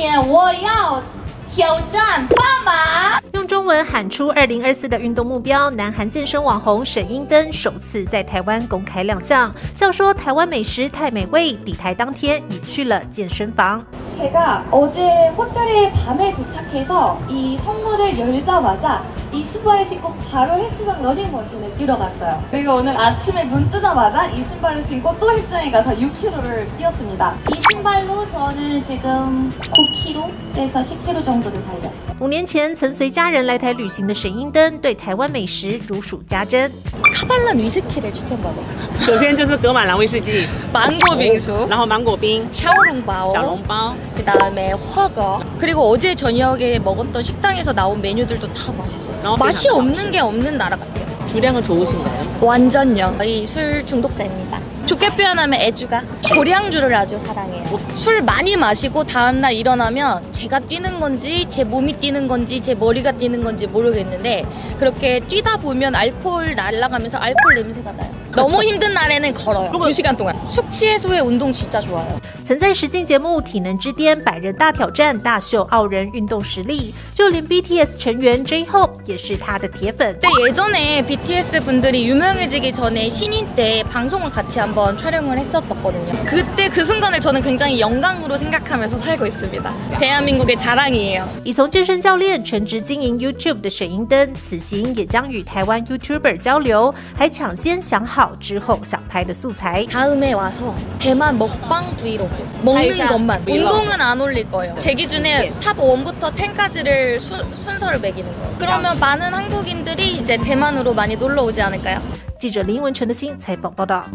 年我要挑战半马。用中文喊出2024的运动目标，南韩健身网红沈英登首次在台湾公开亮相，笑说台湾美食太美味，抵台当天已去了健身房。제가어제 호텔에 밤에 도착해서 이 선물을 열자마자 이 신발을 신고 바로 헬스장 러닝머신을 뛰러 갔어요. 그리고 오늘 아침에 눈 뜨자마자 이 신발을 신고 또 헬스장에 가서 6km를 뛰었습니다. 이 신발로 저는 지금 9km에서 10km 정도를 달렸어요. 5年前曾随家人来台旅行的沈英登对台湾美食如数家珍。카발란위스키를추천받았어요首先就是格马兰威士忌、芒果冰酥，然后芒果冰、小笼包。 그다음에 허거 그리고 어제 저녁에 먹었던 식당에서 나온 메뉴들도 다 맛있어요. 맛이 없는 게 없는 나라 같아요. 주량은 좋으신가요? 완전요. 저희 술 중독자입니다. 좋게 표현하면 애주가 고량주를 아주 사랑해요. 술 많이 마시고 다음날 일어나면 제가 뛰는 건지 제 몸이 뛰는 건지 제 머리가 뛰는 건지 모르겠는데 그렇게 뛰다 보면 알코올 날아가면서 알코올 냄새가 나요. 너무 힘든 날에는 걸어요. 2시간 동안. 숙취 해소에 운동 진짜 좋아요. 曾在实境节目《体能之巅》百人大挑战大秀傲人运动实力，就连 BTS 成员 J-Hope 也是他的铁粉。但예전에 BTS 분들이 유명해지기 전에 신인 때 방송을 같이 한번 촬영을 했었거든요. 그때 그 순간을 저는 굉장히 영광으로 생각하면서 살고 있습니다. 대한민국의 자랑이에요.已从健身教练全职经营 YouTube 的沈英登，此行也将与台湾 YouTuber 交流，还抢先想好之后想拍的素材。다음에 와서 대만 먹방 브이로그 먹는 것만. 운동은 안 올릴 거예요. 제 기준에 탑 1부터 10까지를 순서를 매기는 거예요. 그러면 많은 한국인들이 이제 대만으로 많이 놀러 오지 않을까요? 记者林文成的新采访报道。